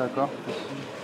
d'accord.